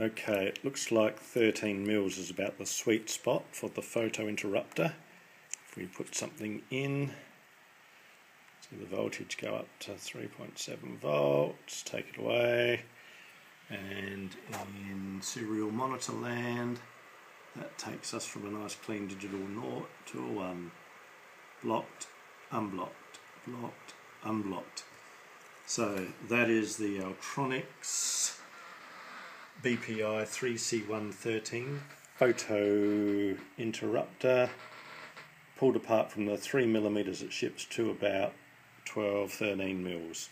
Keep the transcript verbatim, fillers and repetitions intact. Okay, it looks like thirteen mils is about the sweet spot for the photo interrupter. If we put something in, see the voltage go up to three point seven volts, take it away, and in serial monitor land, that takes us from a nice clean digital nought to um, blocked, unblocked, blocked, unblocked. So that is the Altronics B P I three C one one three photo interrupter, pulled apart from the three millimeters it ships to about twelve, thirteen mils.